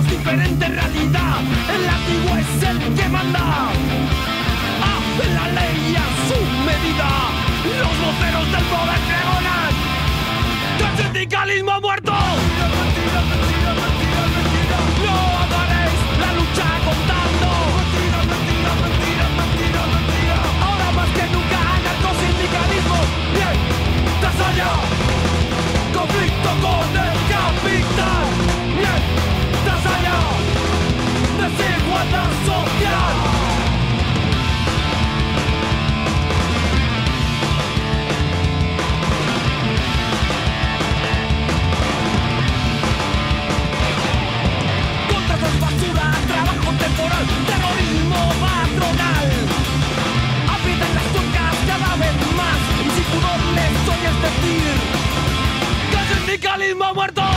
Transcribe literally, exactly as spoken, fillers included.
vivimos diferente realidad. El látigo es el que manda a la ley y a su medida. Los voceros del poder pregonan que el sindicalismo ha muerto. Mentira, mentira, mentira, mentira. No hagáis la lucha contando. Mentira, mentira, mentira, mentira, mentira. Ahora más que nunca anarcosindicalismo. Bien, tras allá. Conflicto con el capital. Bien, tras allá. Desigualdad social. Temporal, terrorismo patronal. Aprietan las tuercas cada vez más y sin pudor les doy a decir que el sindicalismo ha muerto.